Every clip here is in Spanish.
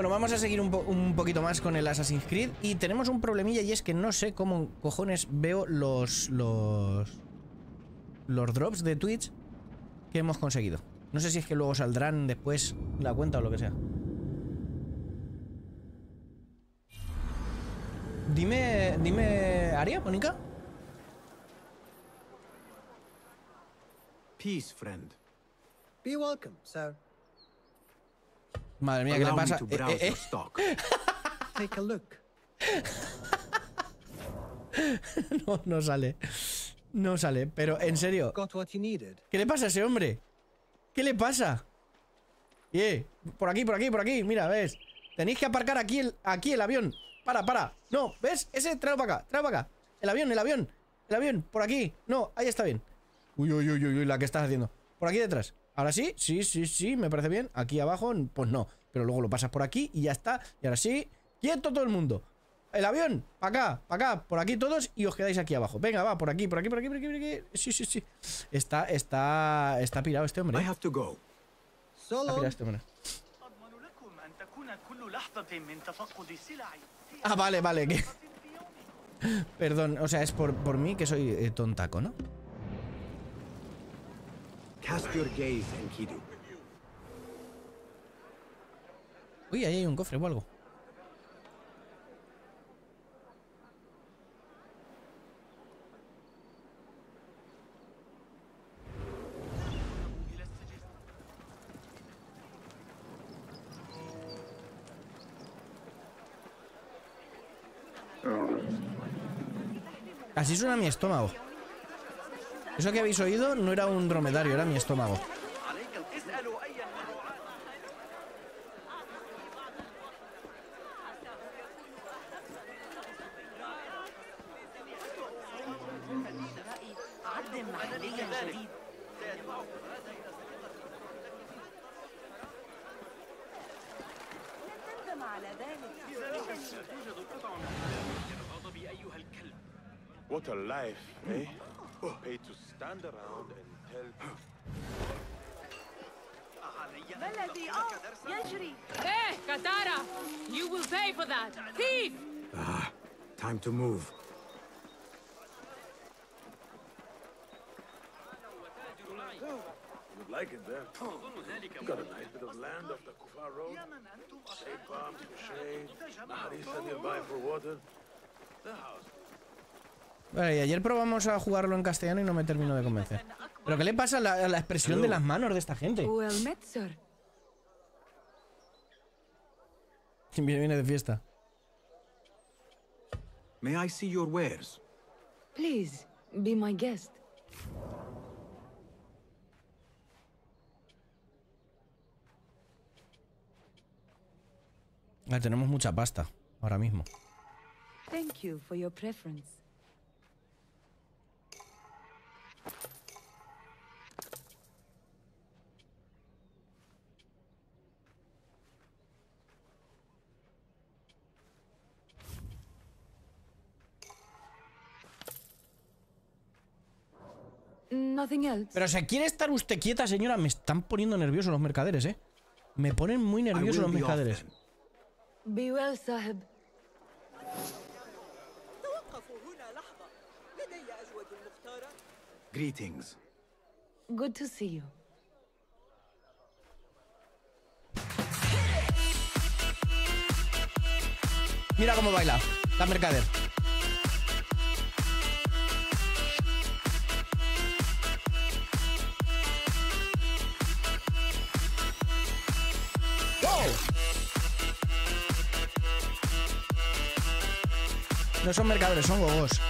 Bueno, vamos a seguir un poquito más con el Assassin's Creed. Y tenemos un problemilla, y es que no sé cómo cojones veo los drops de Twitch que hemos conseguido. No sé si es que luego saldrán después la cuenta o lo que sea. Dime, Aria, Mónica. Peace, friend. Be welcome, sir. Madre mía, ¿qué le pasa? Take a look. No sale. No sale, pero en serio. ¿Qué le pasa a ese hombre? ¿Qué le pasa? Por aquí. Mira, ¿ves? Tenéis que aparcar aquí el avión. Para. No, ¿ves? Ese, tráelo para acá. El avión, por aquí. No, ahí está bien. Uy, la que estás haciendo. Por aquí detrás. Ahora sí, me parece bien. Aquí abajo, pues no. Pero luego lo pasas por aquí y ya está. Y ahora sí, quieto todo el mundo. El avión, para acá, por aquí todos. Y os quedáis aquí abajo. Venga, va, por aquí. Sí. Está pirado este hombre. Ah, vale, que... Perdón, o sea, es por mí que soy tontaco, ¿no? Cast your gaze, Enkidu. Uy, ahí hay un cofre o algo. Así suena mi estómago. Eso que habéis oído no era un dromedario, era mi estómago. What a life, eh? Pay to stand around and tell. Hey, Katara! You will pay for that, thief! Ah, time to move. You like it there? You got a nice bit of land off the Kufar Road. Shade palms for shade. Harissa nearby for water. The house. Vale, y ayer probamos a jugarlo en castellano y no me termino de convencer. ¿Pero qué le pasa a la expresión de las manos de esta gente? Viene de fiesta. May I see your wares? Please, be my guest. Tenemos mucha pasta ahora mismo. Thank you for your preference. Pero se quiere estar usted quieta, señora. Me están poniendo nerviosos los mercaderes, ¿eh? Me ponen muy nerviosos los mercaderes. Greetings. Good to see you. Mira cómo baila la mercader. No son mercadores, son gogos.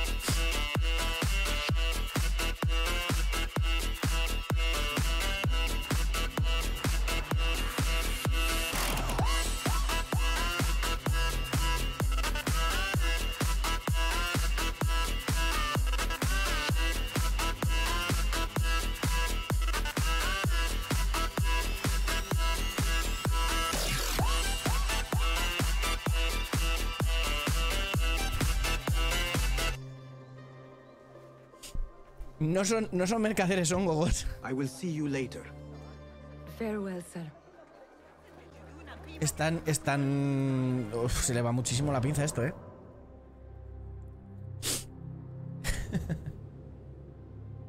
No son mercaderes, son gogos. I will see you later. Farewell, sir. Están... Uf, se le va muchísimo la pinza esto, ¿eh?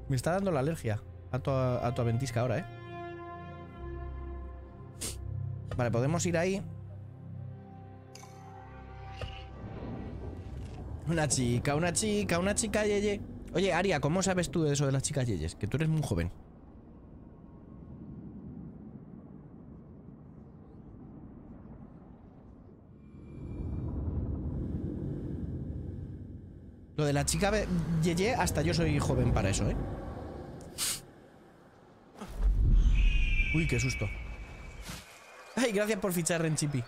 Me está dando la alergia a tu ventisca ahora, ¿eh? Vale, podemos ir ahí. Una chica, yeye. Oye, Aria, ¿cómo sabes tú de eso de las chicas yeyes? Que tú eres muy joven. Lo de la chica yeye, hasta yo soy joven para eso, ¿eh? Uy, qué susto. Ay, gracias por fichar, Renchipi.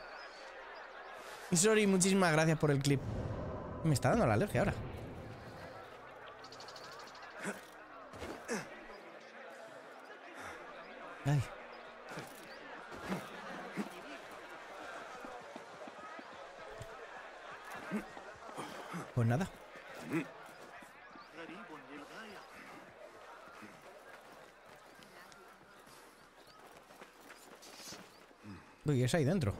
Y sorry, muchísimas gracias por el clip. Me está dando la alergia ahora. Ay. Pues nada. Uy, es ahí dentro.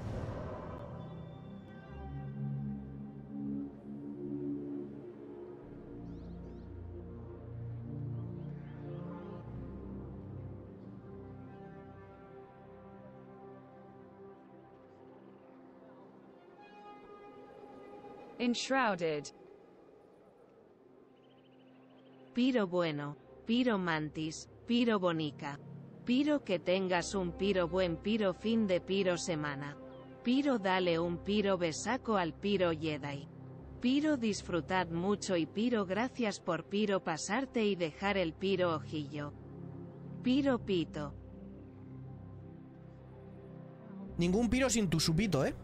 Enshrouded. Piro bueno, piro mantis, piro bonica. Piro que tengas un piro buen piro fin de piro semana. Piro dale un piro besaco al piro Jedi. Piro disfrutad mucho y piro gracias por piro pasarte y dejar el piro ojillo. Piro pito. Ningún piro sin tu supito, ¿eh?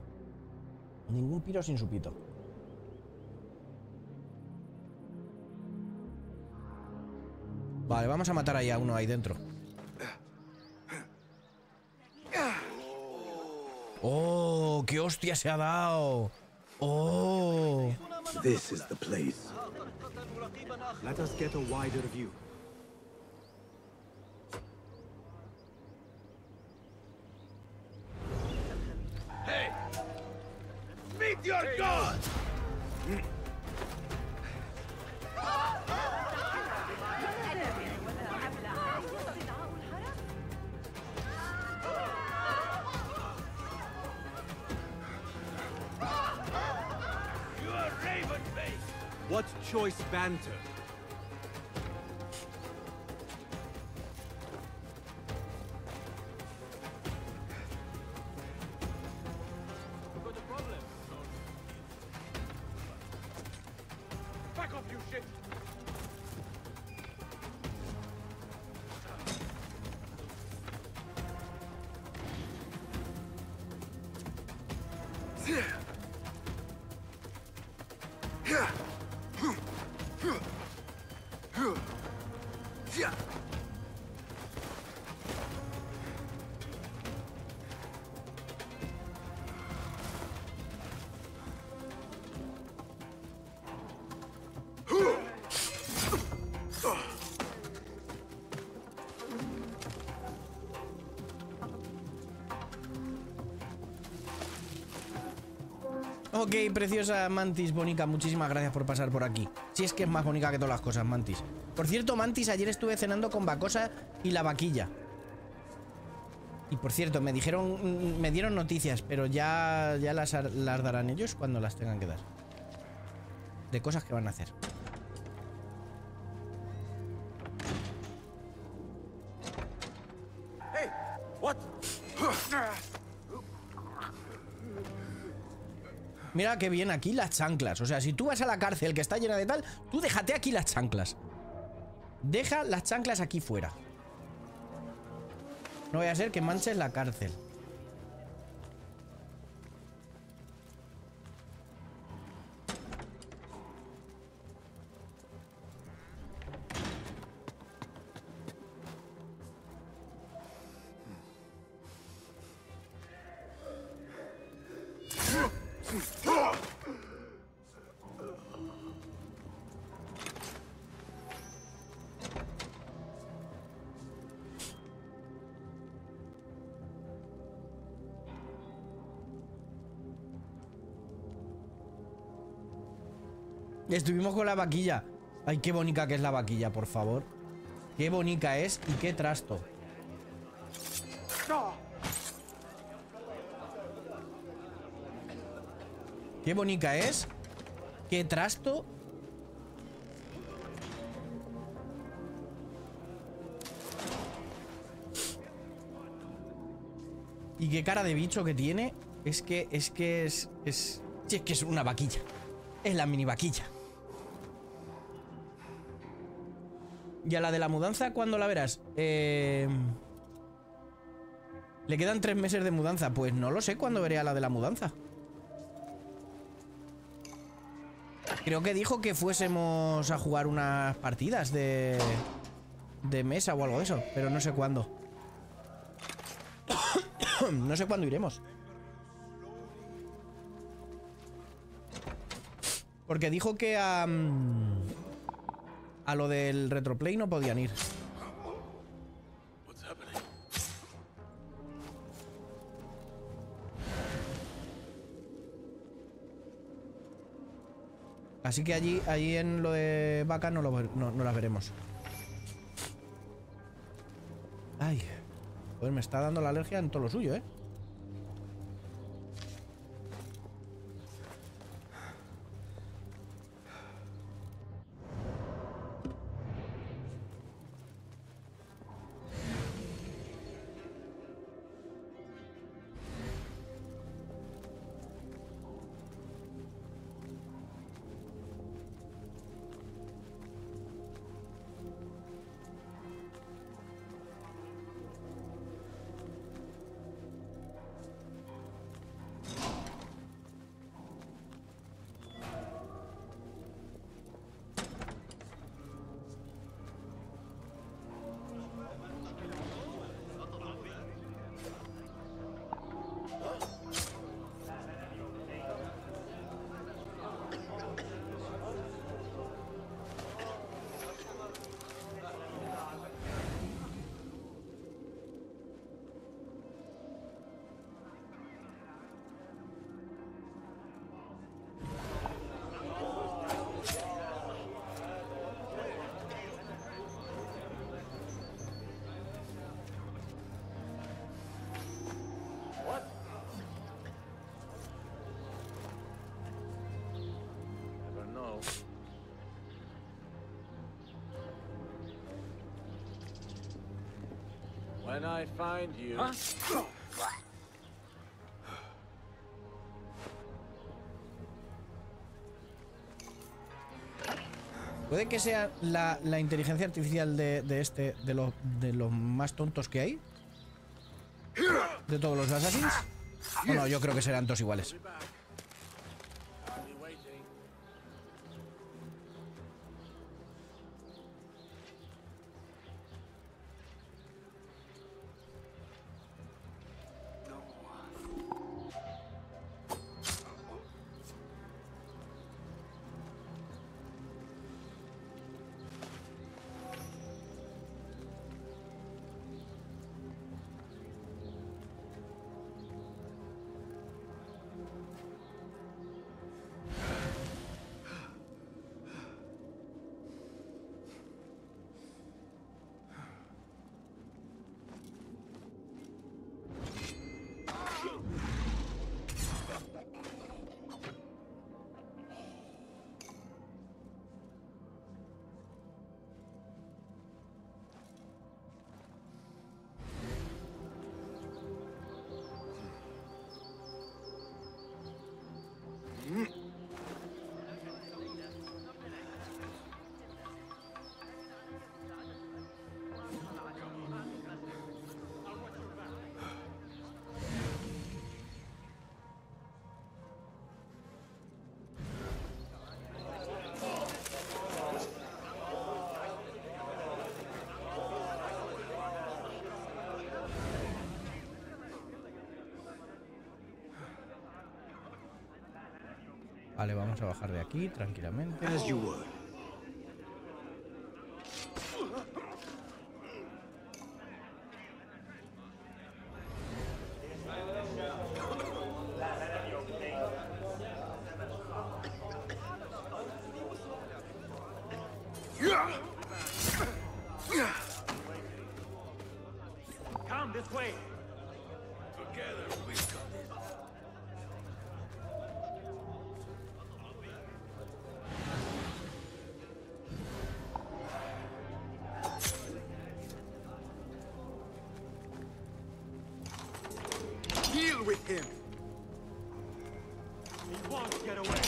Ningún piro sin supito. Vale, vamos a matar ahí a uno ahí dentro. ¡Oh! ¡Qué hostia se ha dado! ¡Oh! This is the place. Let us get a wider view. Hey! Meet your god! What choice banter? We've got a problem. Back off, you shit! Ok, preciosa Mantis, bonica, muchísimas gracias por pasar por aquí. Si es que es más bonica que todas las cosas, Mantis. Por cierto, Mantis, ayer estuve cenando con Bacosa y la vaquilla. Y por cierto, me dieron noticias, pero ya las darán ellos cuando las tengan que dar. De cosas que van a hacer. Mira qué bien aquí las chanclas. O sea, si tú vas a la cárcel que está llena de tal, tú déjate aquí las chanclas. Deja las chanclas aquí fuera. No vaya a ser que manches la cárcel. Estuvimos con la vaquilla. Ay, qué bonita que es la vaquilla, por favor. Qué bonita es y qué trasto. Qué bonita es. Qué trasto. Y qué cara de bicho que tiene. Es que es una vaquilla. Es la mini vaquilla. Y a la de la mudanza, ¿cuándo la verás? Le quedan 3 meses de mudanza. Pues no lo sé cuándo veré a la de la mudanza. Creo que dijo que fuésemos a jugar unas partidas de mesa o algo de eso, pero no sé cuándo. No sé cuándo iremos. Porque dijo que a lo del retroplay no podían ir. Así que allí en lo de vaca no las veremos. Ay, pues me está dando la alergia en todo lo suyo, ¿eh? When I find you... Huh? Puede que sea la inteligencia artificial de los más tontos que hay. De todos los Assassins. O no, yo creo que serán todos iguales. Vale, vamos a bajar de aquí tranquilamente.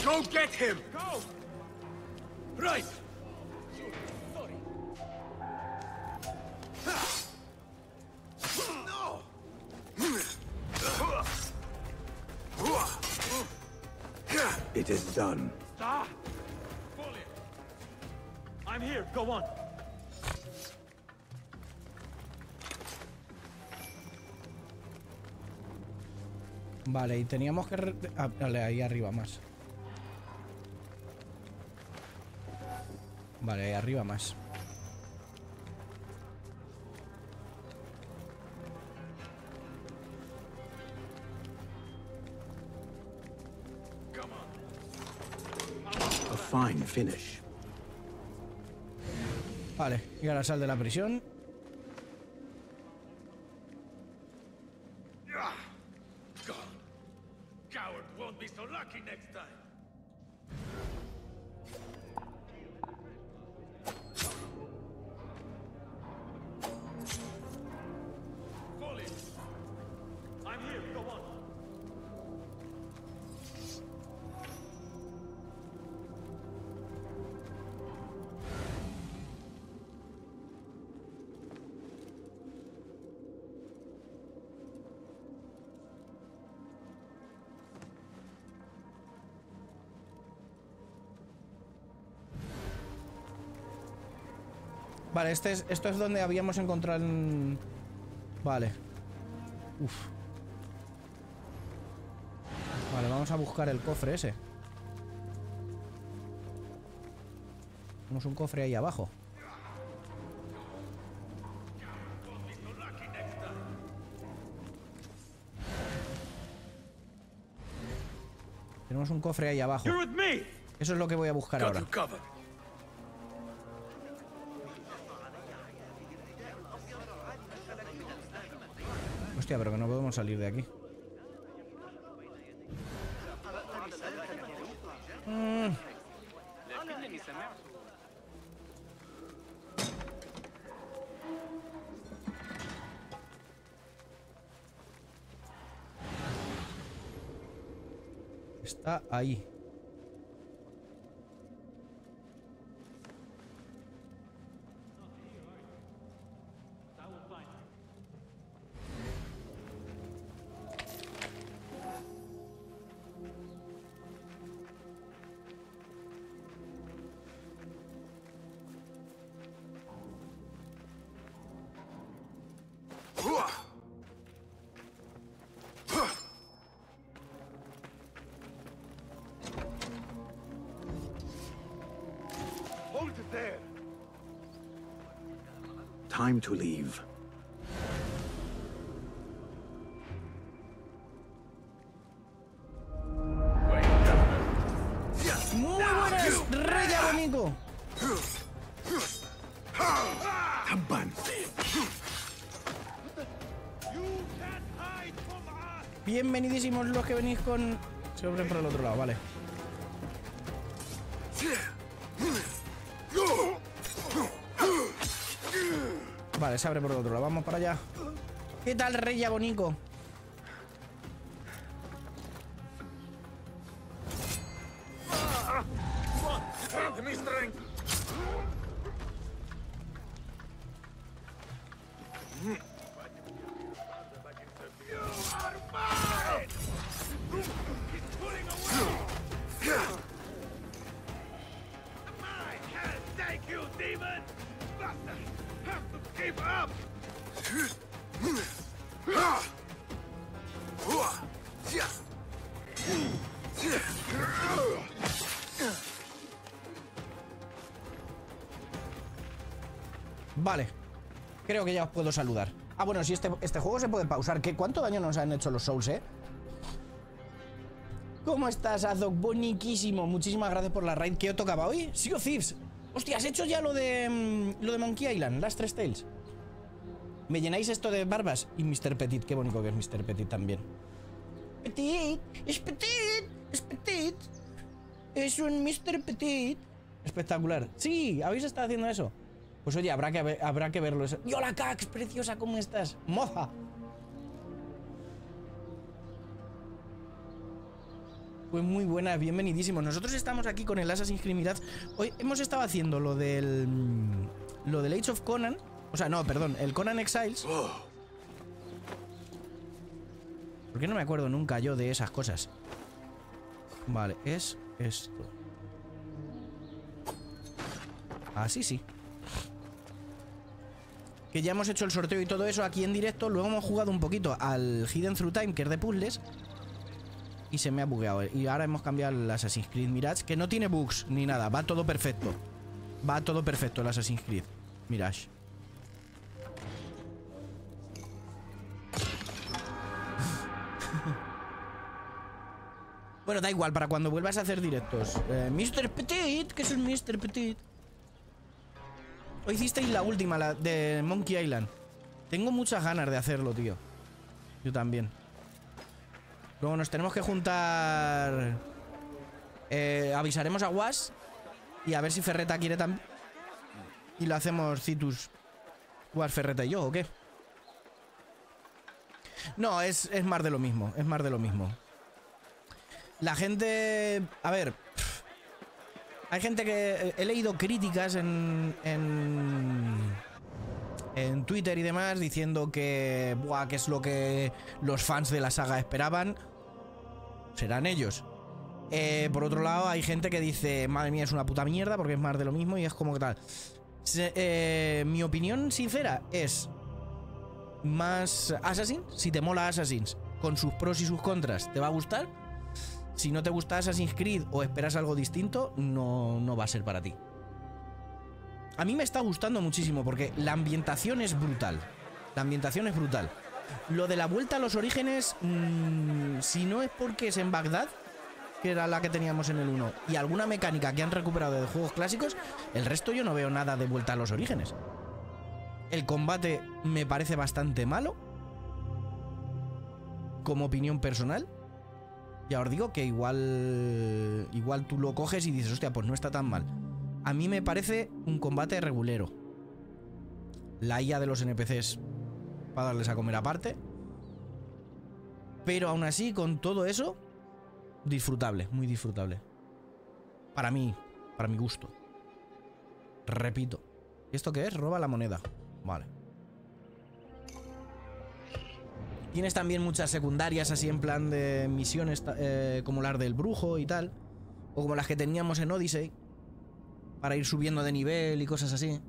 Go get him! Go! Right! Sorry. No! It is done. Stop! I'm here, go on. Vale, y teníamos que... Vale, ahí arriba más. Vale, ahí arriba más. A fine finish. Vale, y ahora sal de la prisión. Vale, esto es donde habíamos encontrado... Vale. Uf. Vale, vamos a buscar el cofre ese. Tenemos un cofre ahí abajo. Tenemos un cofre ahí abajo. Eso es lo que voy a buscar ahora. Hostia, pero que no podemos salir de aquí. Está ahí. Time to leave. Muy buenas, Rey Abanico. Bienvenidísimos los que venís con... Se abren por el otro lado, vale. Vale, se abre por el otro lado, vamos para allá. ¿Qué tal, Rey Abonico? Vale, creo que ya os puedo saludar. Ah, bueno, si este juego se puede pausar. ¿Qué? ¿Cuánto daño nos han hecho los Souls, eh? ¿Cómo estás, Azok? Boniquísimo. Muchísimas gracias por la raid. ¿Qué os tocaba hoy? Sea of Thieves. Hostia, ¿has hecho ya lo de Monkey Island? Las tres Tales. ¿Me llenáis esto de barbas? Y Mr. Petit, qué bonito que es Mr. Petit también. Petit, es Petit, es Petit. Es un Mr. Petit. Espectacular. Sí, habéis estado haciendo eso. Pues oye, habrá que verlo eso. ¡Y hola, Cax! ¡Preciosa! ¿Cómo estás? ¡Moza! Pues muy buena, bienvenidísimo. Nosotros estamos aquí con el Assassin's Creed Mirage. Hoy hemos estado haciendo lo del Age of Conan. O sea, no, perdón, el Conan Exiles. ¿Por qué no me acuerdo nunca yo de esas cosas? Vale, es esto. Así sí. Que ya hemos hecho el sorteo y todo eso aquí en directo. Luego hemos jugado un poquito al Hidden Through Time, que es de puzzles. Y se me ha bugueado. Y ahora hemos cambiado al Assassin's Creed Mirage, que no tiene bugs ni nada. Va todo perfecto. Va todo perfecto el Assassin's Creed Mirage. Bueno, da igual, para cuando vuelvas a hacer directos. Mr. Petit, que es el Mr. Petit. Hoy hicisteis la última, la de Monkey Island. Tengo muchas ganas de hacerlo, tío. Yo también. Luego nos tenemos que juntar. Avisaremos a Was. Y a ver si Ferreta quiere también. Y lo hacemos Citus, Was, Ferreta y yo, ¿o qué? No, es más de lo mismo. Es más de lo mismo. La gente... A ver... Hay gente que... He leído críticas en Twitter y demás diciendo que... Buah, que es lo que los fans de la saga esperaban. Serán ellos. Por otro lado, hay gente que dice... Madre mía, es una puta mierda porque es más de lo mismo y es como que tal. Mi opinión sincera es... Más Assassin, si te mola Assassin's, con sus pros y sus contras, te va a gustar. Si no te gusta Assassin's Creed o esperas algo distinto, no va a ser para ti. A mí me está gustando muchísimo porque la ambientación es brutal. La ambientación es brutal. Lo de la vuelta a los orígenes, si no es porque es en Bagdad, que era la que teníamos en el 1, y alguna mecánica que han recuperado de juegos clásicos, el resto yo no veo nada de vuelta a los orígenes. El combate me parece bastante malo, como opinión personal. Ya os digo que igual tú lo coges y dices, hostia, pues no está tan mal. A mí me parece un combate regulero. La IA de los NPCs para darles a comer aparte. Pero aún así, con todo eso, disfrutable, muy disfrutable. Para mí, para mi gusto. Repito. ¿Y esto qué es? Roba la moneda. Vale. Tienes también muchas secundarias así en plan de misiones, como las del brujo y tal. O como las que teníamos en Odyssey. Para ir subiendo de nivel y cosas así.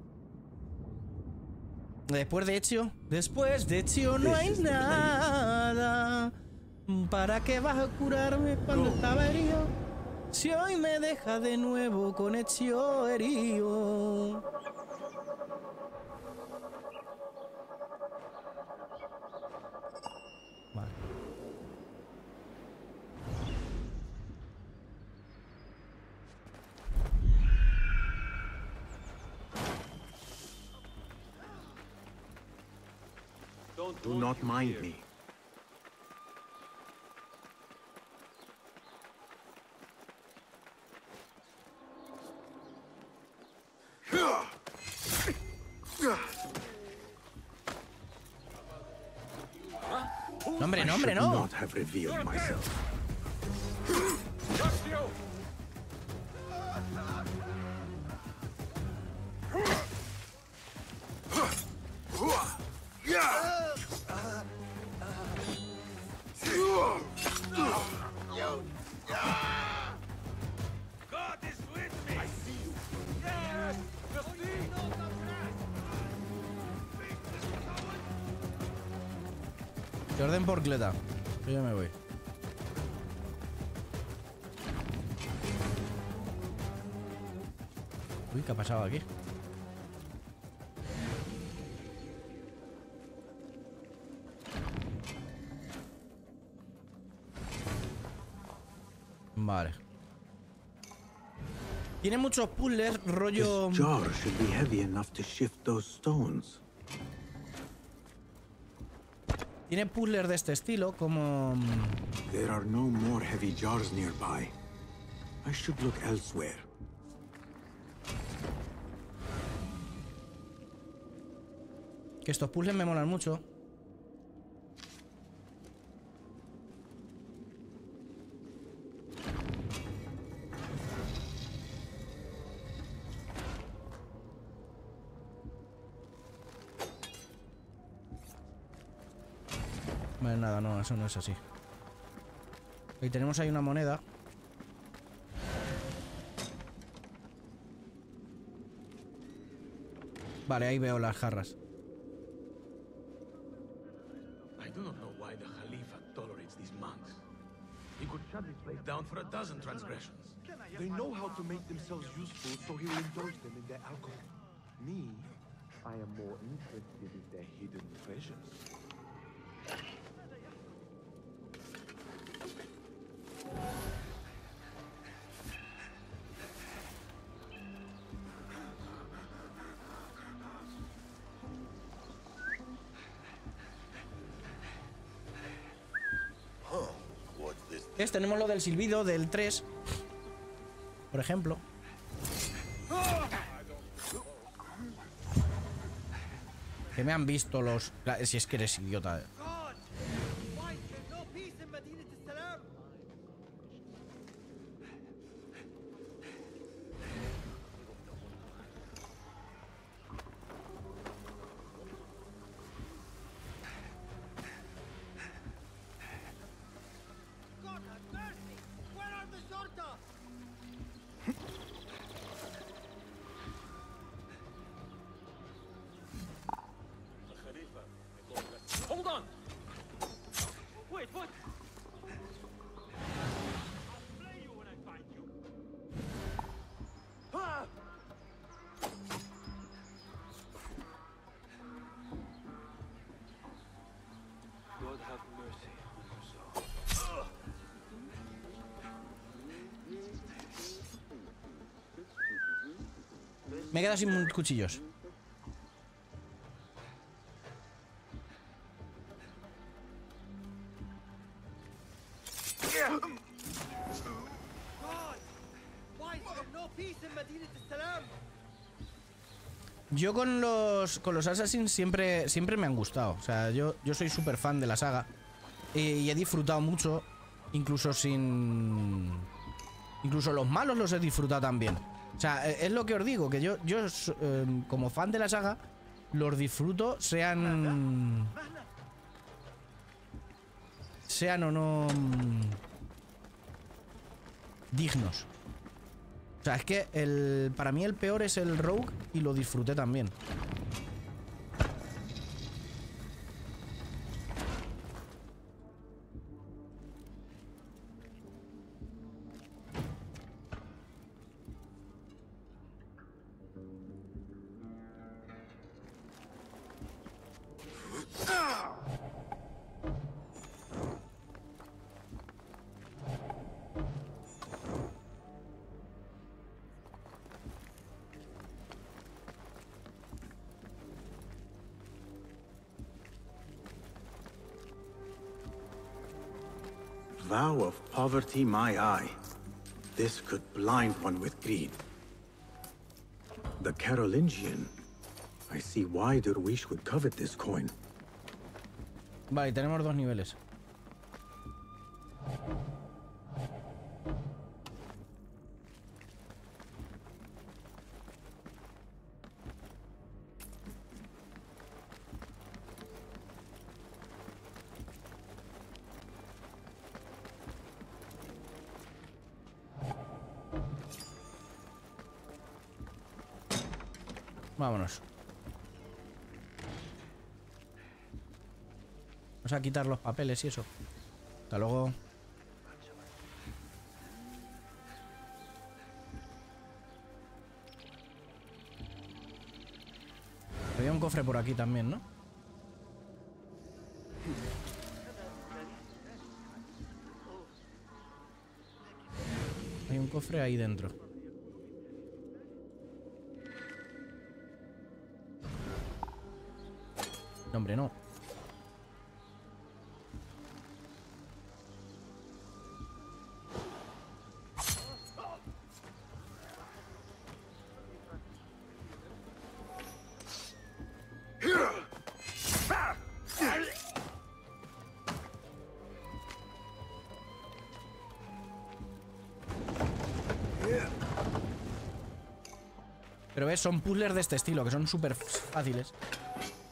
Después de Ezio no hay nada. ¿Para qué vas a curarme cuando estaba herido? Si hoy me deja de nuevo con Ezio herido. Do not mind me. No, hombre, no, hombre, no. Orden porcleta. Yo ya me voy. Uy, ¿qué ha pasado aquí? Vale. Tiene muchos puzzles, rollo... This jar should be heavy enough to shift those stones. Tiene puzzles de este estilo, como... There are no more heavy jars nearby. I should look elsewhere. Que estos puzzles me molan mucho. Vale, nada, no, eso no es así. Y tenemos ahí una moneda. Vale, ahí veo las jarras. ¿Ves? Tenemos lo del silbido del 3, por ejemplo. Que me han visto los... Si es que eres idiota. Me he quedado sin cuchillos. Yo con los Assassins siempre me han gustado. O sea, yo soy súper fan de la saga. Y he disfrutado mucho. Incluso los malos los he disfrutado también. O sea, es lo que os digo, que yo como fan de la saga, los disfruto, sean o no dignos. O sea, es que para mí el peor es el Rogue y lo disfruté también. Vow of poverty, my eye. This could blind one with greed. The Carolingian. I see why Derwish would covet this coin. Vale, tenemos dos niveles. Vámonos. Vamos a quitar los papeles y eso. Hasta luego. Había un cofre por aquí también, ¿no? Hay un cofre ahí dentro. No, hombre, no. Pero ves, son puzzles de este estilo, que son súper fáciles.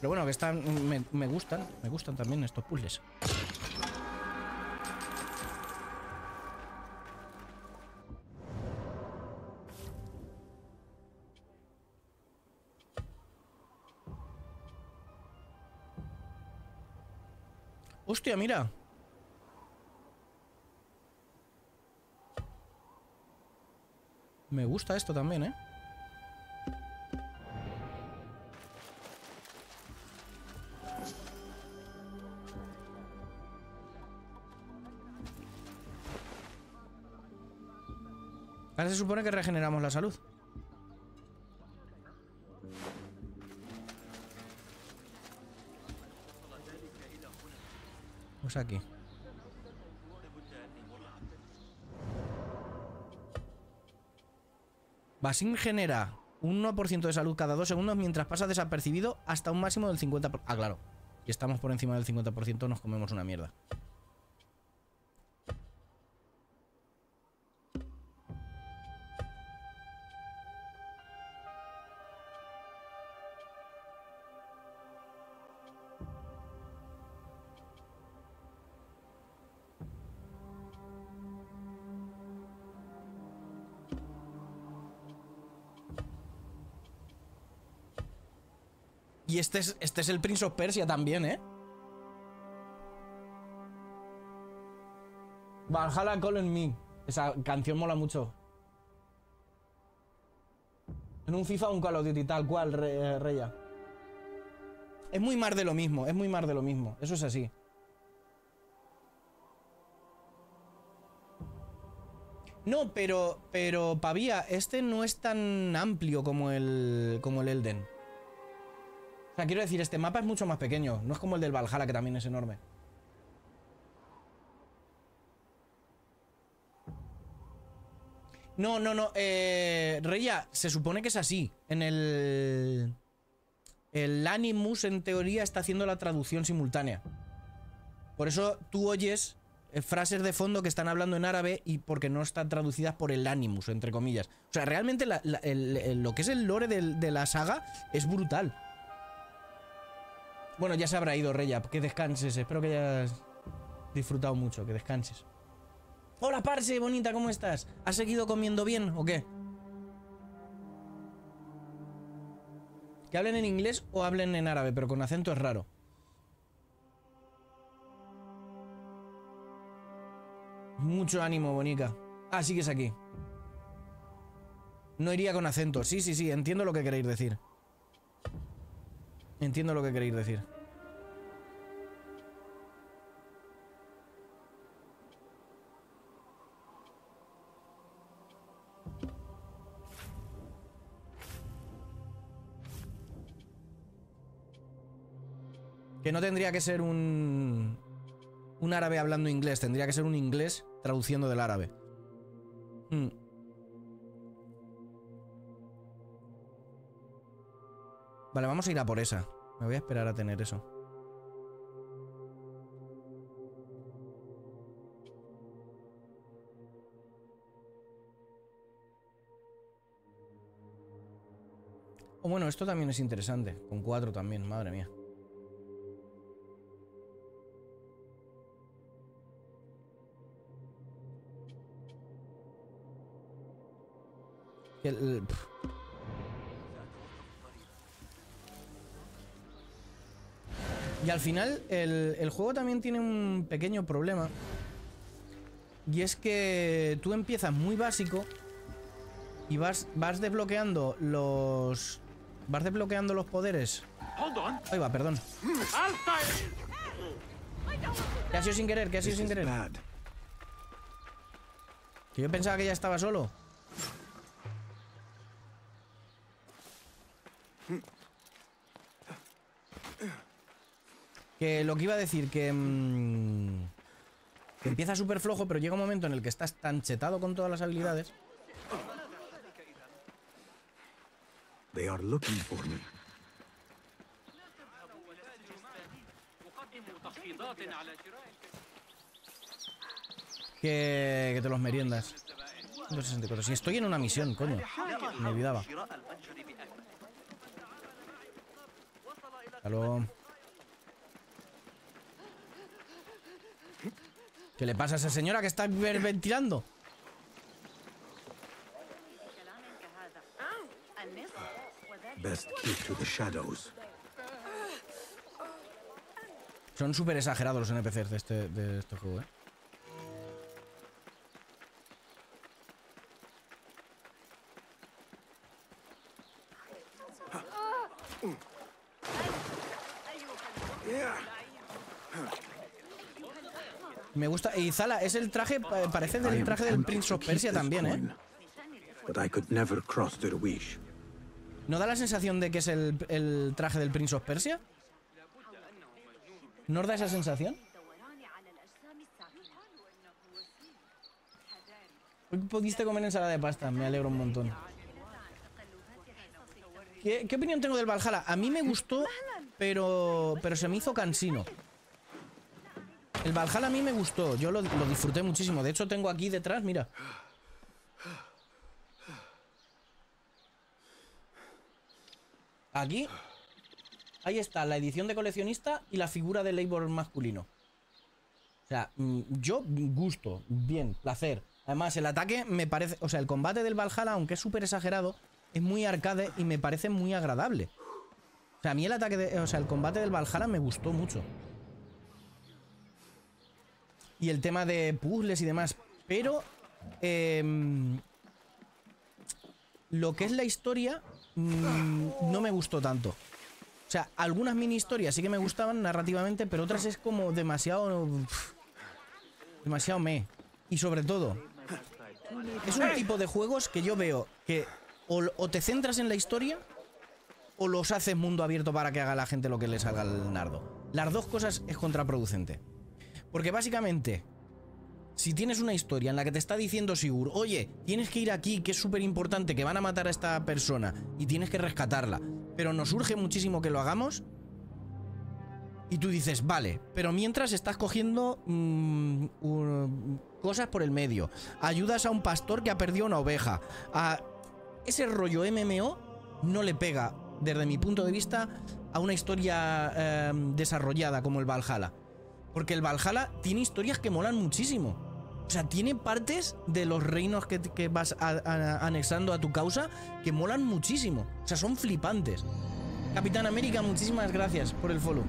Pero bueno, que están, me gustan también estos puzzles. Hostia, mira. Me gusta esto también, ¿eh? Ahora se supone que regeneramos la salud. Pues aquí. Basim genera un 1% de salud cada 2 segundos mientras pasa desapercibido hasta un máximo del 50%. Ah, claro. Y estamos por encima del 50%, nos comemos una mierda. Y este es el Prince of Persia también, ¿eh? Valhalla, Call on Me. Esa canción mola mucho. En un FIFA o un Call of Duty, tal cual, Reya. Es muy más de lo mismo, es muy más de lo mismo. Eso es así. No, pero, Pavía, este no es tan amplio como el Elden. O sea, quiero decir, este mapa es mucho más pequeño. No es como el del Valhalla, que también es enorme. No, no, no. Reya, se supone que es así. En el... El Animus, en teoría, está haciendo la traducción simultánea. Por eso tú oyes frases de fondo que están hablando en árabe y porque no están traducidas por el Animus, entre comillas. O sea, realmente lo que es el lore de la saga es brutal. Bueno, ya se habrá ido, Reya. Que descanses. Espero que hayas disfrutado mucho. Que descanses. Hola, parce, bonita, ¿cómo estás? ¿Has seguido comiendo bien o qué? Que hablen en inglés o hablen en árabe, pero con acento es raro. Mucho ánimo, bonica. Ah, sigues aquí. No iría con acento. Sí, sí, sí, entiendo lo que queréis decir. Entiendo lo que queréis decir. Que no tendría que ser un árabe hablando inglés. Tendría que ser un inglés traduciendo del árabe. Vale, vamos a ir a por esa. Me voy a esperar a tener eso. O bueno, esto también es interesante. Con 4 también, madre mía. Y al final, el juego también tiene un pequeño problema. Y es que tú empiezas muy básico y vas desbloqueando los... Vas desbloqueando los poderes. Ahí va, perdón. ¿Qué ha sido sin querer? ¿Qué ha sido sin querer? Que yo pensaba que ya estaba solo. Que lo que iba a decir, que empieza súper flojo, pero llega un momento en el que estás tan chetado con todas las habilidades. They are looking for me. Que te los meriendas. 164. Si estoy en una misión, coño. Me olvidaba. Hasta luego. ¿Qué le pasa a esa señora que está hiperventilando? Son súper exagerados los NPCs de este juego, ¿eh? Me gusta. Y Zala, es el traje, parece del traje del Prince of Persia también, ¿eh? ¿No da la sensación de que es el traje del Prince of Persia? ¿No os da esa sensación? Hoy pudiste comer ensalada de pasta, me alegro un montón. ¿Qué opinión tengo del Valhalla? A mí me gustó, pero se me hizo cansino. El Valhalla a mí me gustó, yo lo disfruté muchísimo. De hecho, tengo aquí detrás, mira. Aquí. Ahí está, la edición de coleccionista y la figura del labor masculino. O sea, yo gusto, bien, placer. Además, el ataque me parece... O sea, el combate del Valhalla, aunque es súper exagerado, es muy arcade y me parece muy agradable. O sea, a mí el ataque de... O sea, el combate del Valhalla me gustó mucho. Y el tema de puzzles y demás. Pero... lo que es la historia... no me gustó tanto. O sea, algunas mini historias sí que me gustaban narrativamente, pero otras es como demasiado... demasiado meh. Y sobre todo, es un tipo de juegos que yo veo que o te centras en la historia o los haces mundo abierto para que haga la gente lo que le salga al nardo. Las dos cosas es contraproducente. Porque básicamente... si tienes una historia en la que te está diciendo Sigur, oye, tienes que ir aquí, que es súper importante, que van a matar a esta persona y tienes que rescatarla, pero nos urge muchísimo que lo hagamos, y tú dices, vale, pero mientras estás cogiendo cosas por el medio, ayudas a un pastor que ha perdido una oveja, a ese rollo MMO no le pega, desde mi punto de vista, a una historia desarrollada como el Valhalla. Porque el Valhalla tiene historias que molan muchísimo. O sea, tiene partes de los reinos que vas anexando a tu causa que molan muchísimo. O sea, son flipantes. Capitán América, muchísimas gracias por el follow.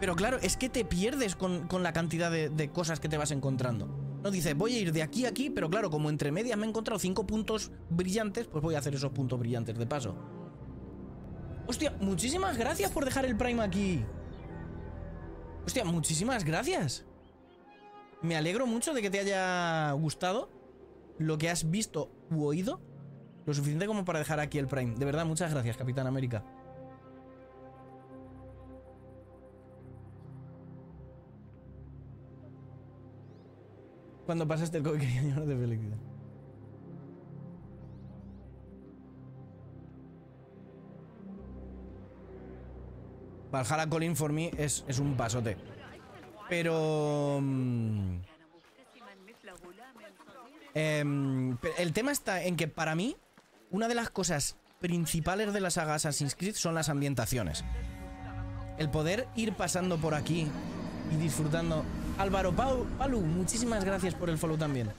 Pero claro, es que te pierdes con la cantidad de cosas que te vas encontrando. No dices, voy a ir de aquí a aquí, pero claro, como entre medias me he encontrado 5 puntos brillantes, pues voy a hacer esos puntos brillantes de paso. Hostia, muchísimas gracias por dejar el Prime aquí. Hostia, muchísimas gracias. Me alegro mucho de que te haya gustado lo que has visto u oído, lo suficiente como para dejar aquí el Prime. De verdad, muchas gracias, Capitán América. Cuando pasaste el COVID quería llorar de felicidad. Valhalla Calling for Me es un pasote. Pero... el tema está en que para mí, una de las cosas principales de la saga Assassin's Creed son las ambientaciones. El poder ir pasando por aquí y disfrutando... Álvaro Palu, muchísimas gracias por el follow también.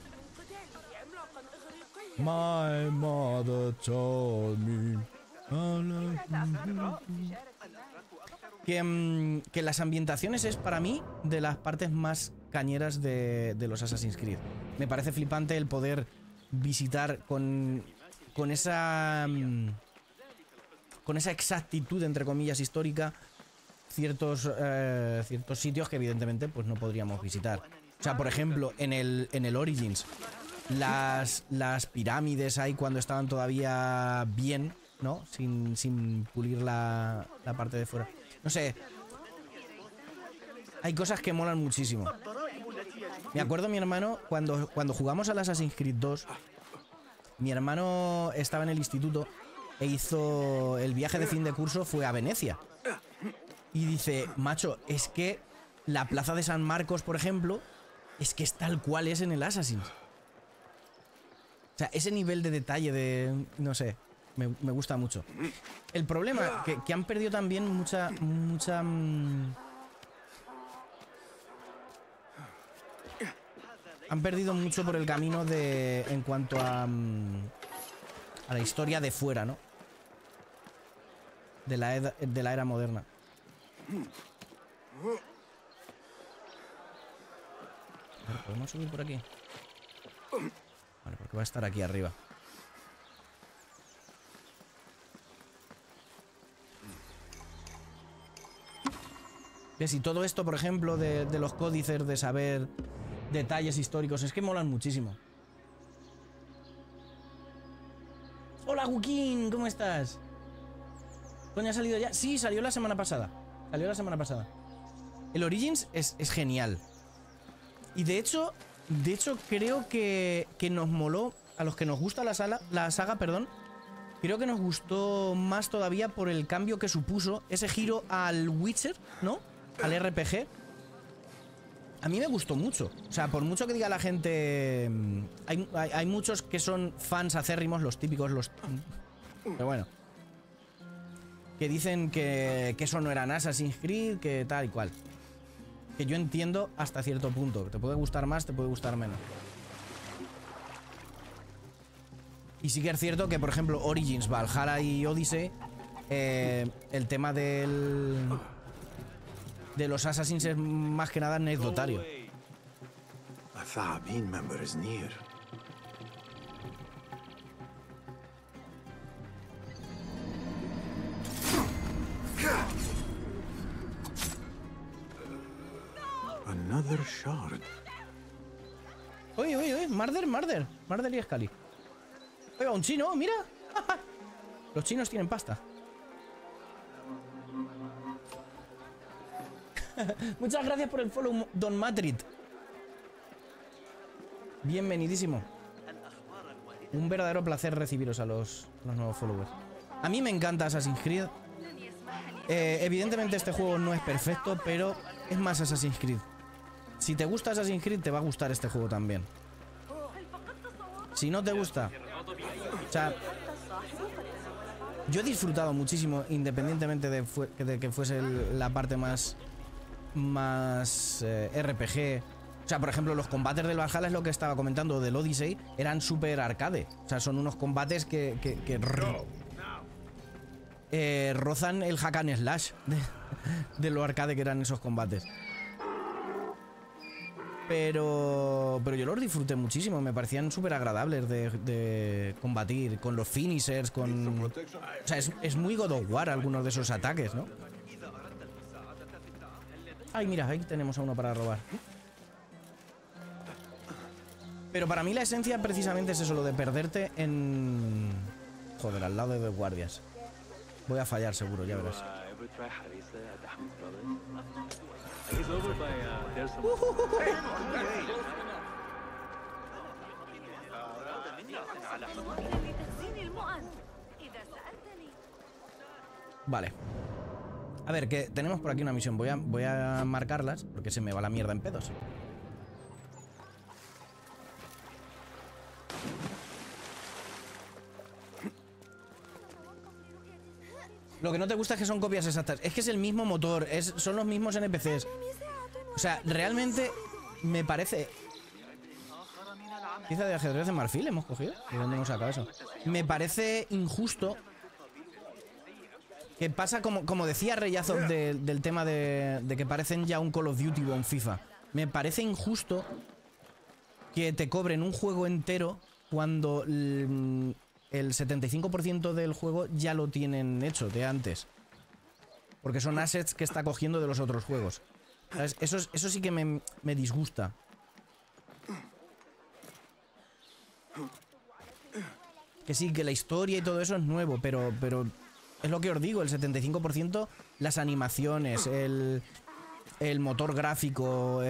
My mother told me... Que las ambientaciones es para mí de las partes más cañeras de los Assassin's Creed. Me parece flipante el poder visitar con esa exactitud, entre comillas, histórica, ciertos sitios que evidentemente pues no podríamos visitar. O sea, por ejemplo, en el Origins, las pirámides ahí cuando estaban todavía bien, ¿no? Sin pulir la parte de fuera. No sé, hay cosas que molan muchísimo. Me acuerdo mi hermano, cuando jugamos al Assassin's Creed 2, mi hermano estaba en el instituto e hizo el viaje de fin de curso, fue a Venecia. Y dice, macho, es que la plaza de San Marcos, por ejemplo, es que es tal cual es en el Assassin's. O sea, ese nivel de detalle de... no sé, Me gusta mucho. El problema, que han perdido también mucha... Han perdido mucho por el camino de... En cuanto a la historia de fuera, ¿no? De la era moderna. Vale, ¿podemos subir por aquí? Vale, porque va a estar aquí arriba. ¿Ves? Y todo esto, por ejemplo, de los códices, de saber detalles históricos, es que molan muchísimo. ¡Hola, Guquín! ¿Cómo estás? ¿Coño, ha salido ya? Sí, salió la semana pasada. Salió la semana pasada. El Origins es genial. Y de hecho creo que nos moló, a los que nos gusta la saga, perdón, creo que nos gustó más todavía por el cambio que supuso ese giro al Witcher, ¿no? Al RPG. A mí me gustó mucho. O sea, por mucho que diga la gente... Hay muchos que son fans acérrimos, los típicos, los... Pero bueno. Que dicen que eso no eran Assassin's Creed, que tal y cual. Que yo entiendo hasta cierto punto. Te puede gustar más, te puede gustar menos. Y sí que es cierto que, por ejemplo, Origins, Valhalla y Odyssey, el tema de los Assassins es más que nada anecdotario. Another shard. Oye, oye, oye, Marder y Scali. Oiga, un chino, mira. Los chinos tienen pasta. Muchas gracias por el follow, Don Madrid. Bienvenidísimo. Un verdadero placer recibiros a los nuevos followers. A mí me encanta Assassin's Creed. Evidentemente este juego no es perfecto, pero es más Assassin's Creed. Si te gusta Assassin's Creed, te va a gustar este juego también. Si no te gusta... O sea, yo he disfrutado muchísimo, independientemente de que fuese la parte más RPG. O sea, por ejemplo, los combates del Valhalla, es lo que estaba comentando, del Odyssey, eran súper arcade. O sea, son unos combates que rozan el hack and slash de lo arcade que eran esos combates. Pero yo los disfruté muchísimo, me parecían súper agradables de combatir, con los finishers, con... O sea, es muy God of War algunos de esos ataques, ¿no? Ay, mira, ahí tenemos a uno para robar. Pero para mí la esencia precisamente es eso, lo de perderte en... Joder, al lado de los guardias. Voy a fallar seguro, ya verás. Vale. A ver, que tenemos por aquí una misión. Voy a marcarlas porque se me va la mierda en pedos. Lo que no te gusta es que son copias exactas. Es que es el mismo motor, son los mismos NPCs. O sea, realmente me parece... Pieza de ajedrez de marfil hemos cogido. ¿De dónde hemos sacado eso? Me parece injusto. Que pasa como decía Reyazo del tema de que parecen ya un Call of Duty o un FIFA. Me parece injusto que te cobren un juego entero cuando... El 75% del juego ya lo tienen hecho de antes. Porque son assets que está cogiendo de los otros juegos. ¿Sabes? Eso sí que me disgusta. Que sí, que la historia y todo eso es nuevo, pero es lo que os digo, el 75%, las animaciones, el motor gráfico,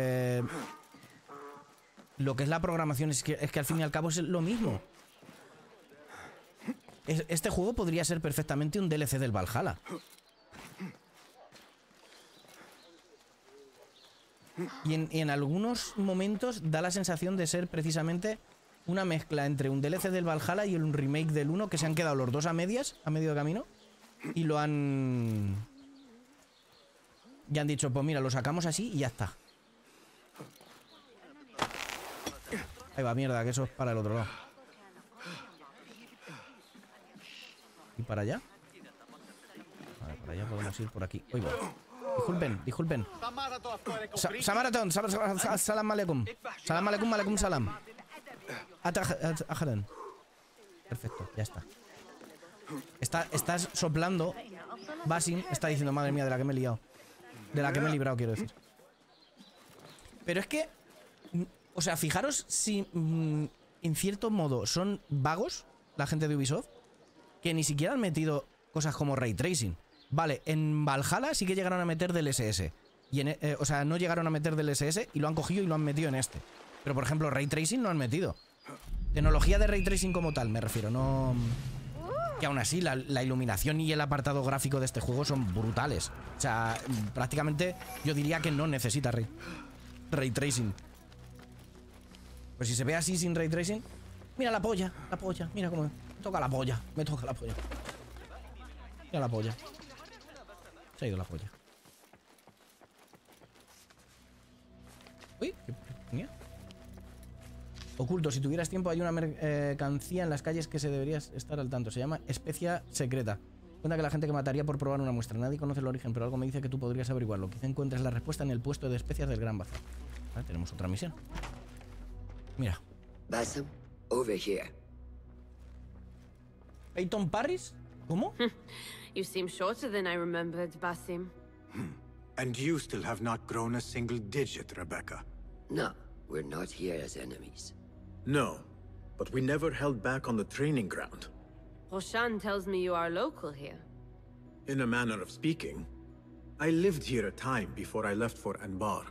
lo que es la programación, es que al fin y al cabo es lo mismo. Este juego podría ser perfectamente un DLC del Valhalla. Y en algunos momentos da la sensación de ser precisamente una mezcla entre un DLC del Valhalla y un remake del 1, que se han quedado los dos a medias, a medio camino, y lo han... Y han dicho, pues mira, lo sacamos así y ya está. Ahí va, mierda, que eso es para el otro lado. ¿Y para allá? Vale, para allá podemos ir por aquí. Uy, bueno. Disculpen, disculpen. Samaratón, salam aleikum. Salam aleikum, aleikum salam. Atajaran. Perfecto, ya está. Estás soplando. Basim está diciendo, madre mía, de la que me he liado. De la que me he librado, quiero decir. Pero es que... O sea, fijaros si en cierto modo son vagos la gente de Ubisoft, que ni siquiera han metido cosas como Ray Tracing. Vale, en Valhalla sí que llegaron a meter DLSS. Y en, o sea, no llegaron a meter DLSS y lo han cogido y lo han metido en este. Pero, por ejemplo, Ray Tracing no han metido. Tecnología de Ray Tracing como tal, me refiero. No... Que aún así, la iluminación y el apartado gráfico de este juego son brutales. O sea, prácticamente yo diría que no necesita Ray Tracing. Pues si se ve así sin Ray Tracing... Mira la polla, mira cómo... Me toca la polla, me toca la polla. Mira la polla. Se ha ido la polla. Uy, qué mía. Oculto, si tuvieras tiempo hay una mercancía en las calles que se debería estar al tanto. Se llama especia secreta. Cuenta que la gente que mataría por probar una muestra. Nadie conoce el origen, pero algo me dice que tú podrías averiguarlo. Quizá encuentres la respuesta en el puesto de especias del Gran Bazar. Ahora tenemos otra misión. Mira. Basim, over here. Peyton Parris? ¿Cómo? You seem shorter than I remembered, Basim. And you still have not grown a single digit, Rebecca. No, we're not here as enemies. No, but we never held back on the training ground. Roshan tells me you are local here. In a manner of speaking, I lived here a time before I left for Anbar.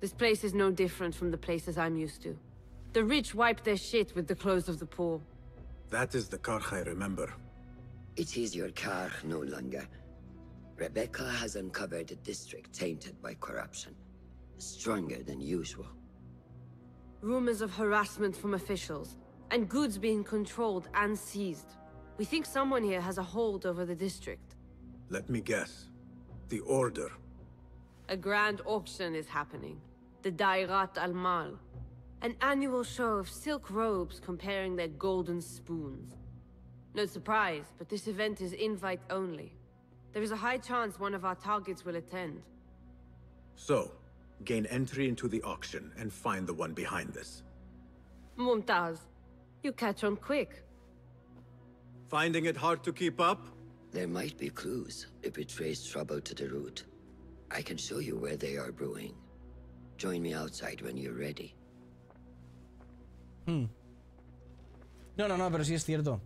This place is no different from the places I'm used to. The rich wipe their shit with the clothes of the poor. That is the Karkh I remember. It is your Karkh no longer. Rebecca has uncovered a district tainted by corruption. Stronger than usual. Rumors of harassment from officials, and goods being controlled and seized. We think someone here has a hold over the district. Let me guess. The Order. A grand auction is happening. The Dayrat Al-Mal. An annual show of silk robes comparing their golden spoons. No surprise, but this event is invite only. There is a high chance one of our targets will attend. So, gain entry into the auction and find the one behind this. Montaz, you catch on quick. Finding it hard to keep up? There might be clues if it traces trouble to the root. I can show you where they are brewing. Join me outside when you're ready. No, no, no, pero sí es cierto.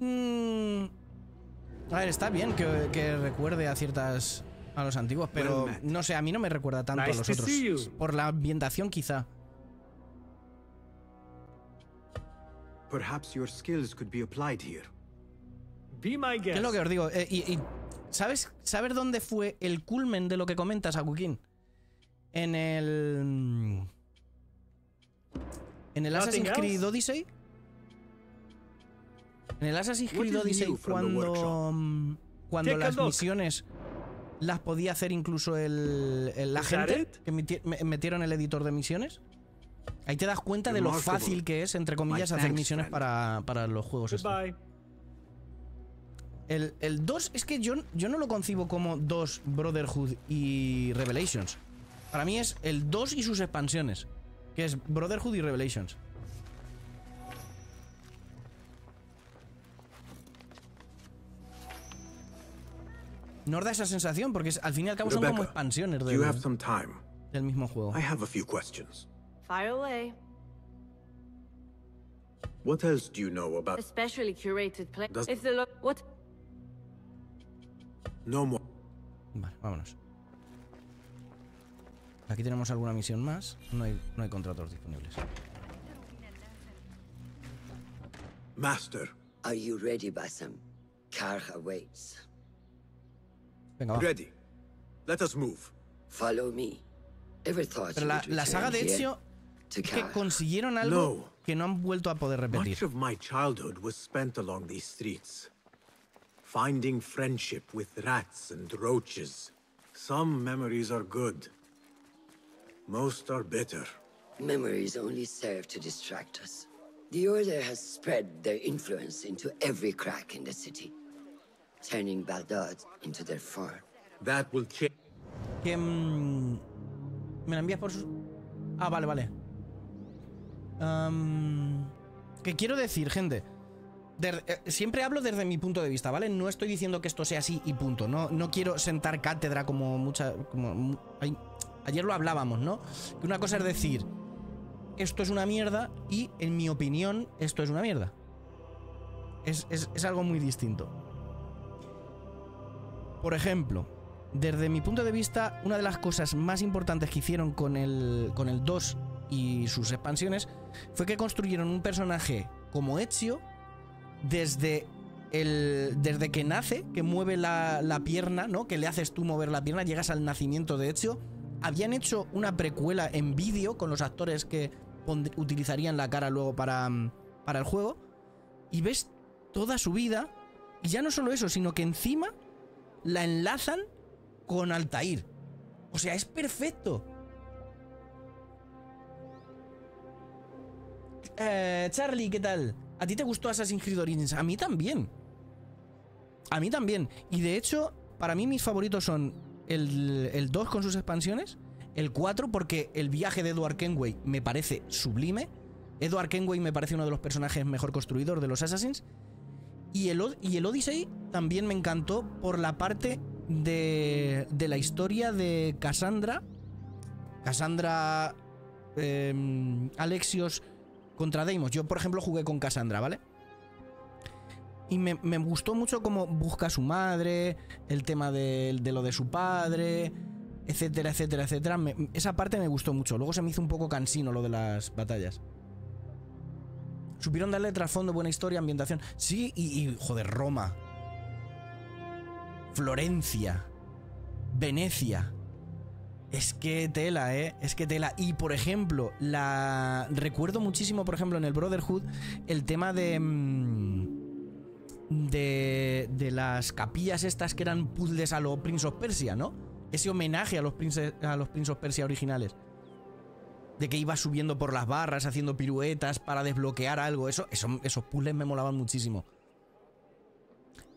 A ver, está bien que recuerde a ciertas... a los antiguos, pero no sé, a mí no me recuerda tanto a los otros. Por la ambientación, quizá. Perhaps your skills could be applied here. Be my guest. ¿Qué es lo que os digo? ¿Sabes dónde fue el culmen de lo que comentas, Akukin? En el... En el Assassin's Creed Odyssey. En el Assassin's Creed Odyssey, cuando las misiones las podía hacer incluso el agente, que metieron el editor de misiones, ahí te das cuenta de lo fácil que es, entre comillas, hacer misiones para los juegos. El 2, es que yo no lo concibo como 2 Brotherhood y Revelations. Para mí es el 2 y sus expansiones. Que es Brotherhood y Revelations. No os da esa sensación porque al fin y al cabo son como expansiones del mismo juego. I have a few questions. Fire away. What else do you know about especially curated play? If the what? No more. Vale, vámonos. Aquí tenemos alguna misión más. No hay contratos disponibles. Master, are you ready, Basim? Karkh awaits. Venga, va. Ready. Let us move. Follow me. Ever thought. Pero la saga de Ezio, que consiguieron algo que no han vuelto a poder repetir. Much of my childhood was spent along these streets, finding friendship with rats and roaches. Some memories are good, most are bitter. Memories only serve to distract us. The Order has spread their influence into every crack in the city, turning Bagdad into their farm. That will change. ¿Me la envías por sus...? Ah, vale, vale. ¿Qué quiero decir, gente? Siempre hablo desde mi punto de vista, ¿vale? No estoy diciendo que esto sea así y punto. No quiero sentar cátedra como mucha... Ayer lo hablábamos, ¿no? Que una cosa es decir, esto es una mierda y, en mi opinión, esto es una mierda. Es algo muy distinto. Por ejemplo, desde mi punto de vista, una de las cosas más importantes que hicieron con el 2 y sus expansiones fue que construyeron un personaje como Ezio desde que nace, que mueve la pierna, ¿no? Que le haces tú mover la pierna, llegas al nacimiento de Ezio. Habían hecho una precuela en vídeo con los actores que utilizarían la cara luego para el juego. Y ves toda su vida. Y ya no solo eso, sino que encima la enlazan con Altair. O sea, es perfecto. Charlie, ¿qué tal? ¿A ti te gustó Assassin's Creed Origins? A mí también. A mí también. Y de hecho, para mí mis favoritos son... El 2 con sus expansiones, el 4 porque el viaje de Edward Kenway me parece sublime. Edward Kenway me parece uno de los personajes mejor construidos de los Assassins, y el Odyssey también me encantó por la parte de la historia de Cassandra, Alexios contra Deimos. Yo, por ejemplo, jugué con Cassandra, ¿vale? Y me gustó mucho cómo busca a su madre, el tema de lo de su padre, etcétera, etcétera, etcétera. Esa parte me gustó mucho. Luego se me hizo un poco cansino lo de las batallas. Supieron darle trasfondo, buena historia, ambientación. Sí, y joder, Roma. Florencia. Venecia. Es que tela, ¿eh? Es que tela. Y, por ejemplo, recuerdo muchísimo, por ejemplo, en el Brotherhood, el tema de las capillas estas que eran puzzles a los Prince of Persia, ¿no? Ese homenaje a los Prince of Persia originales. De que ibas subiendo por las barras, haciendo piruetas para desbloquear algo. Esos puzzles me molaban muchísimo.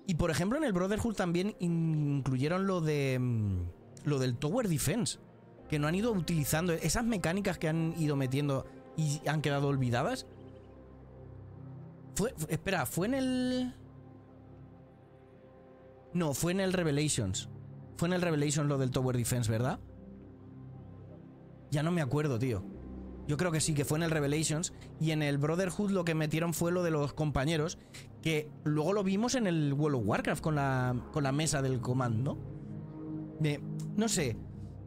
Y por ejemplo, en el Brotherhood también incluyeron lo del Tower Defense, que no han ido utilizando. Esas mecánicas que han ido metiendo y han quedado olvidadas. Fue en el... No, fue en el Revelations. Fue en el Revelations lo del Tower Defense, ¿verdad? Ya no me acuerdo, tío. Yo creo que sí, que fue en el Revelations. Y en el Brotherhood lo que metieron fue lo de los compañeros, que luego lo vimos en el World of Warcraft con la mesa del comando. No sé.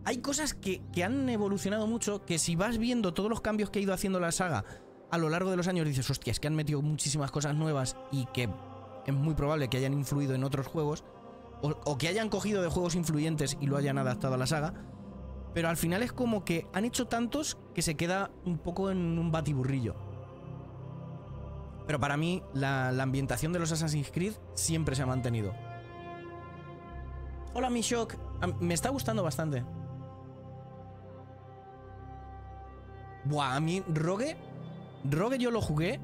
Hay cosas que han evolucionado mucho, que si vas viendo todos los cambios que ha ido haciendo la saga a lo largo de los años, dices, hostia, es que han metido muchísimas cosas nuevas y que es muy probable que hayan influido en otros juegos. O que hayan cogido de juegos influyentes y lo hayan adaptado a la saga. Pero al final es como que han hecho tantos que se queda un poco en un batiburrillo. Pero para mí la ambientación de los Assassin's Creed siempre se ha mantenido. Hola, Mishok. Me está gustando bastante. Buah, a mí Rogue yo lo jugué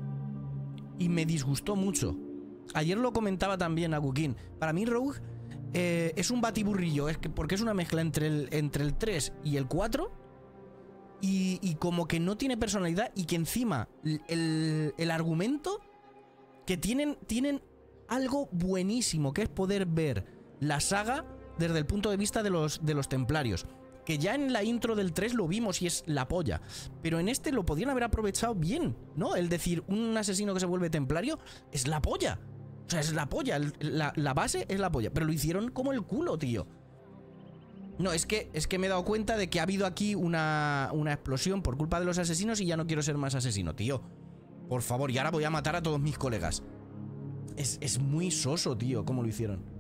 y me disgustó mucho. Ayer lo comentaba también a Gukin. Para mí Rogue es un batiburrillo, porque es una mezcla entre el 3 y el 4 y como que no tiene personalidad, y que encima el argumento que tienen algo buenísimo, que es poder ver la saga desde el punto de vista de los templarios, que ya en la intro del 3 lo vimos y es la polla, pero en este lo podían haber aprovechado bien, ¿no? El decir, un asesino que se vuelve templario es la polla. O sea, es la polla, la base es la polla, pero lo hicieron como el culo, tío. No, es que me he dado cuenta de que ha habido aquí una explosión por culpa de los asesinos y ya no quiero ser más asesino, tío. Por favor, y ahora voy a matar a todos mis colegas. Es muy soso, tío, como lo hicieron.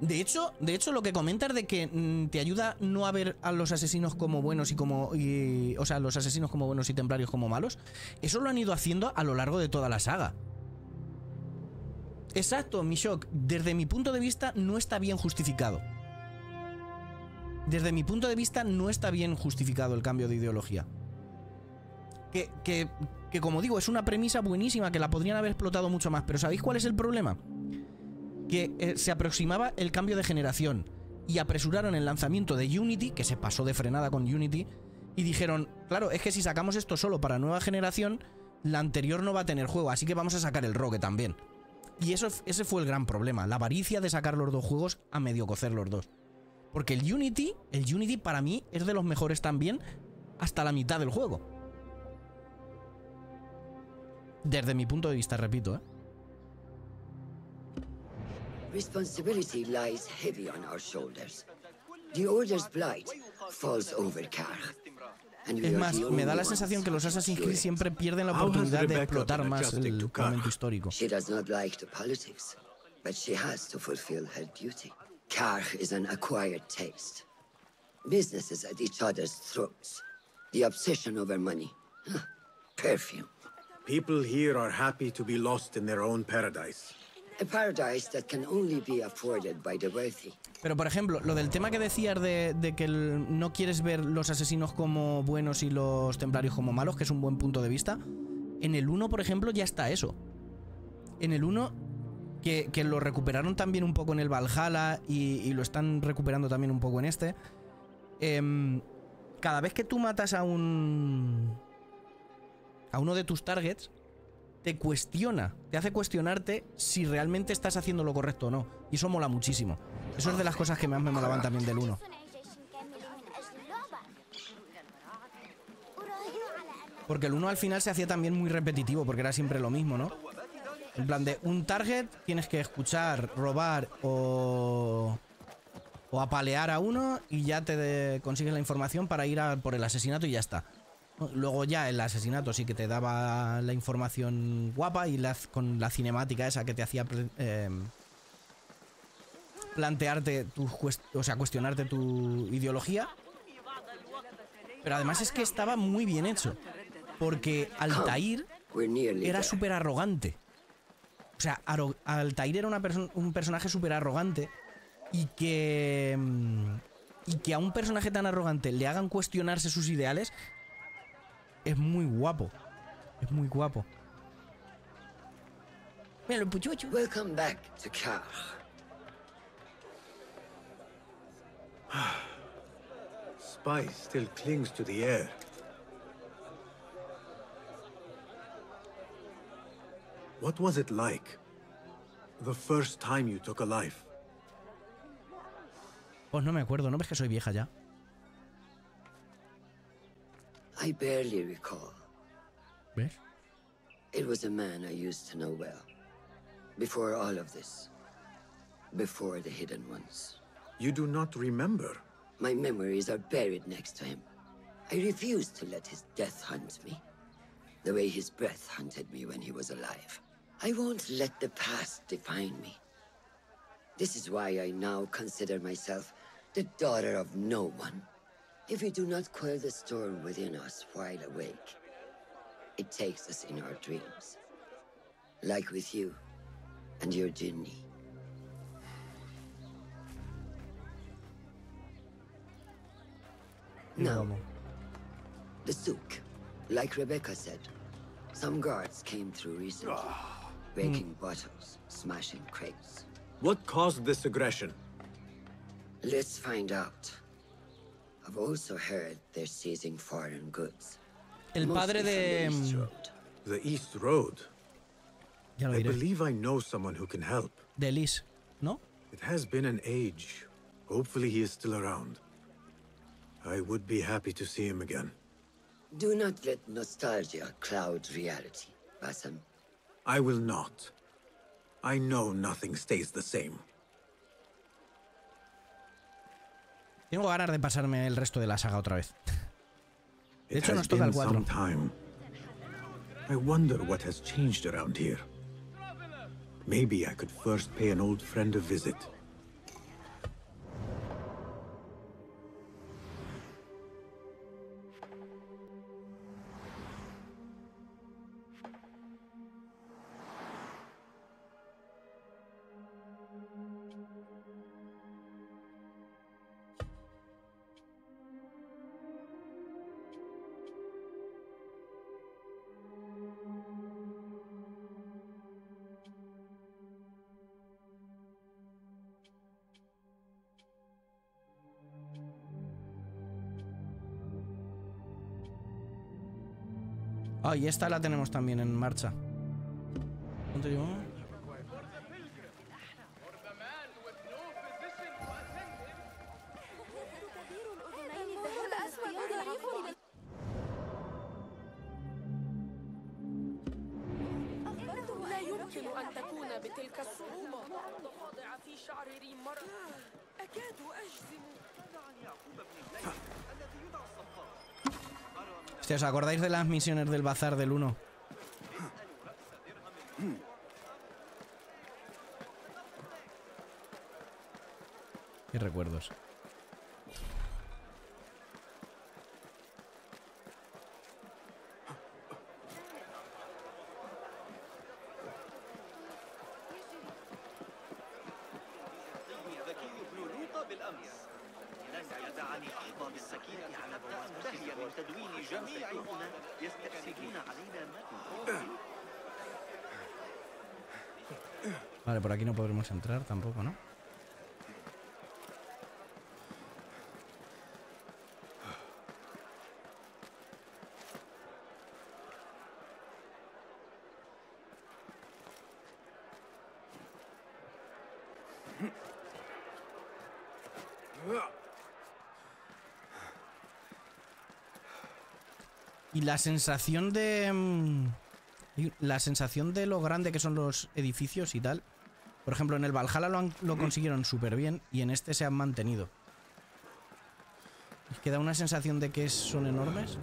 De hecho, lo que comentas de que te ayuda no a ver a los asesinos como buenos y como... o sea, los asesinos como buenos y templarios como malos, eso lo han ido haciendo a lo largo de toda la saga. Exacto, Mishok. Desde mi punto de vista no está bien justificado. Desde mi punto de vista no está bien justificado el cambio de ideología. Que como digo, es una premisa buenísima que la podrían haber explotado mucho más. Pero ¿sabéis cuál es el problema? Que se aproximaba el cambio de generación y apresuraron el lanzamiento de Unity, que se pasó de frenada con Unity, y dijeron, claro, es que si sacamos esto solo para nueva generación, la anterior no va a tener juego, así que vamos a sacar el Rogue también. Y ese fue el gran problema, la avaricia de sacar los dos juegos a medio cocer los dos. Porque el Unity para mí es de los mejores también hasta la mitad del juego. Desde mi punto de vista, repito, ¿eh? Responsibility lies heavy on our shoulders. The Order's blight falls over Karkh. Es más, me da la sensación que los Assassin's Creed siempre pierden la oportunidad de explotar más el momento histórico. She does not like the politics, but she has to fulfill her duty. Karkh is an acquired taste. Business is at each other's throats. The obsession over money. Perfume. People here are happy to be lost in their own paradise. A paradise that can only be afforded by the wealthy. Pero por ejemplo, lo del tema que decías de que no quieres ver los asesinos como buenos y los templarios como malos, que es un buen punto de vista, en el 1 por ejemplo ya está eso. En el 1, que lo recuperaron también un poco en el Valhalla y lo están recuperando también un poco en este, cada vez que tú matas a uno de tus targets, te cuestiona, te hace cuestionarte si realmente estás haciendo lo correcto o no. Y eso mola muchísimo. Eso es de las cosas que más me molaban también del 1. Porque el 1 al final se hacía también muy repetitivo, porque era siempre lo mismo, ¿no? En plan de un target, tienes que escuchar, robar o apalear a uno y ya te consigues la información para ir por el asesinato y ya está. Luego ya el asesinato sí que te daba la información guapa y con la cinemática esa que te hacía plantearte cuestionarte tu ideología. Pero además es que estaba muy bien hecho, porque Altair era súper arrogante. O sea, Altair era un personaje súper arrogante y que a un personaje tan arrogante le hagan cuestionarse sus ideales... Es muy guapo. Es muy guapo. Mira, lo puchucho. Welcome back to Karkh. Spice still clings to the air. What was it like the first time you took a life? Pues no me acuerdo, ¿no ves que soy vieja ya? I barely recall. ¿Ves? It was a man I used to know well. Before all of this. Before the Hidden Ones. You do not remember? My memories are buried next to him. I refuse to let his death hunt me. The way his breath hunted me when he was alive. I won't let the past define me. This is why I now consider myself the daughter of no one. If we do not quell the storm within us while awake, it takes us in our dreams. Like with you and your genie. Now, the souk. Like Rebecca said, some guards came through recently, breaking bottles, smashing crates. What caused this aggression? Let's find out. I've also heard they're seizing foreign goods. El padre de the East Road. Ya lo diré. I believe I know someone who can help. De Liz, ¿no? It has been an age. Hopefully he is still around. I would be happy to see him again. Do not let nostalgia cloud reality, Basim. I will not. I know nothing stays the same. Tengo ganas de pasarme el resto de la saga otra vez. De hecho, nos toca el 4. I wonder what has changed around here. Maybe I could first pay an old friend a visit. Ah, y esta la tenemos también en marcha. ¿Cuánto llevamos? Hostia, ¿os acordáis de las misiones del bazar del 1? Qué recuerdos. Vale, por aquí no podremos entrar tampoco, ¿no? Y la sensación de... La sensación de lo grande que son los edificios y tal. Por ejemplo, en el Valhalla lo consiguieron súper bien y en este se han mantenido. Es que da una sensación de que son enormes.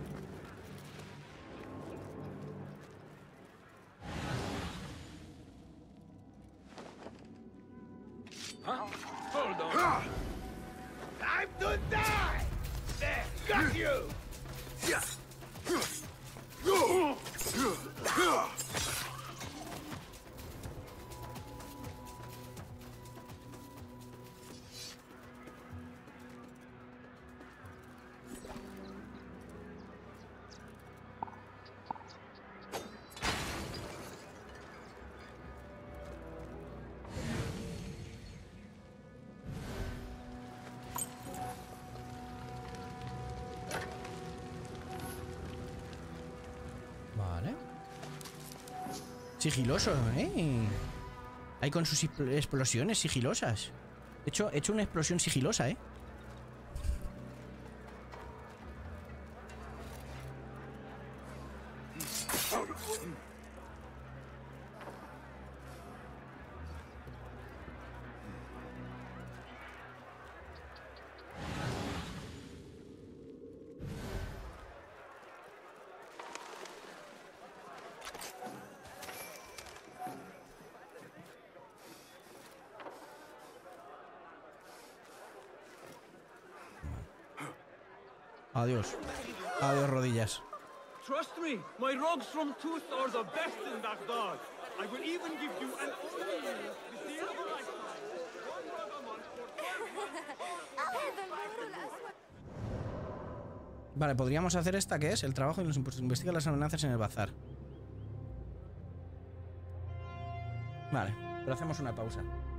Sigiloso, ¿eh? Ahí con sus explosiones sigilosas. He hecho una explosión sigilosa, ¿eh? Adiós. Adiós, rodillas. Trust me, my rogues from Tooth are the best in Baghdad. I will even give you an order. Vale, podríamos hacer esta que es el trabajo y los investigar las amenazas en el bazar. Vale, pero hacemos una pausa.